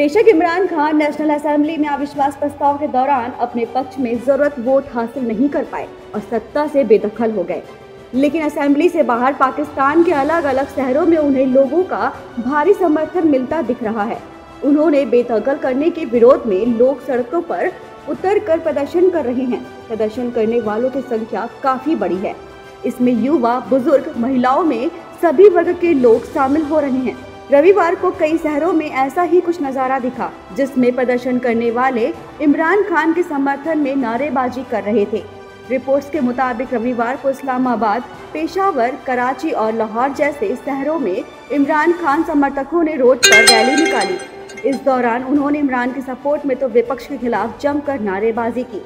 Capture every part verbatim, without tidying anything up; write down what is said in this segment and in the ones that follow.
बेशक Imran Khan national assembly में अविश्वास प्रस्ताव के दौरान अपने पक्ष में जरूरत वोट हासिल नहीं कर पाए और सत्ता से बेदखल हो गए, लेकिन असेंबली से बाहर पाकिस्तान के अलग अलग शहरों में उन्हें लोगों का भारी समर्थन मिलता दिख रहा है। उन्होंने बेदखल करने के विरोध में लोग सड़कों पर उतर कर प्रदर्शन कर रहे हैं। प्रदर्शन करने वालों की संख्या काफी बड़ी है। इसमें युवा, बुजुर्ग, महिलाओं में सभी वर्ग के लोग शामिल हो रहे हैं। रविवार को कई शहरों में ऐसा ही कुछ नजारा दिखा, जिसमें प्रदर्शन करने वाले इमरान खान के समर्थन में नारेबाजी कर रहे थे। रिपोर्ट्स के मुताबिक रविवार को इस्लामाबाद, पेशावर, कराची और लाहौर जैसे शहरों में इमरान खान समर्थकों ने रोड पर रैली निकाली। इस दौरान उन्होंने इमरान के सपोर्ट में तो विपक्ष के खिलाफ जमकर नारेबाजी की।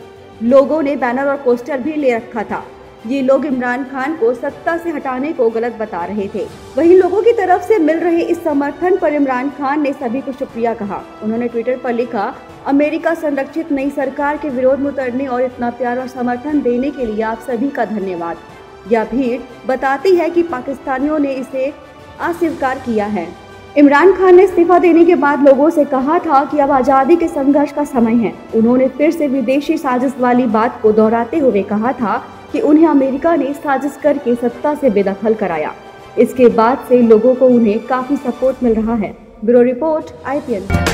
लोगों ने बैनर और पोस्टर भी ले रखा था। ये लोग इमरान खान को सत्ता से हटाने को गलत बता रहे थे। वहीं लोगों की तरफ से मिल रहे इस समर्थन पर इमरान खान ने सभी को शुक्रिया कहा। उन्होंने ट्विटर पर लिखा, अमेरिका संरक्षित नई सरकार के विरोध में उतरने और इतना प्यार और समर्थन देने के लिए आप सभी का धन्यवाद। यह भीड़ बताती है कि पाकिस्तानियों ने इसे अस्वीकार किया है। इमरान खान ने इस्तीफा देने के बाद लोगों से कहा था कि अब आज़ादी के संघर्ष का समय है। उन्होंने फिर से विदेशी साजिश वाली बात को दोहराते हुए कहा था कि उन्हें अमेरिका ने साजिश करके सत्ता से बेदखल कराया। इसके बाद से लोगों को उन्हें काफ़ी सपोर्ट मिल रहा है। Bureau report, I P N.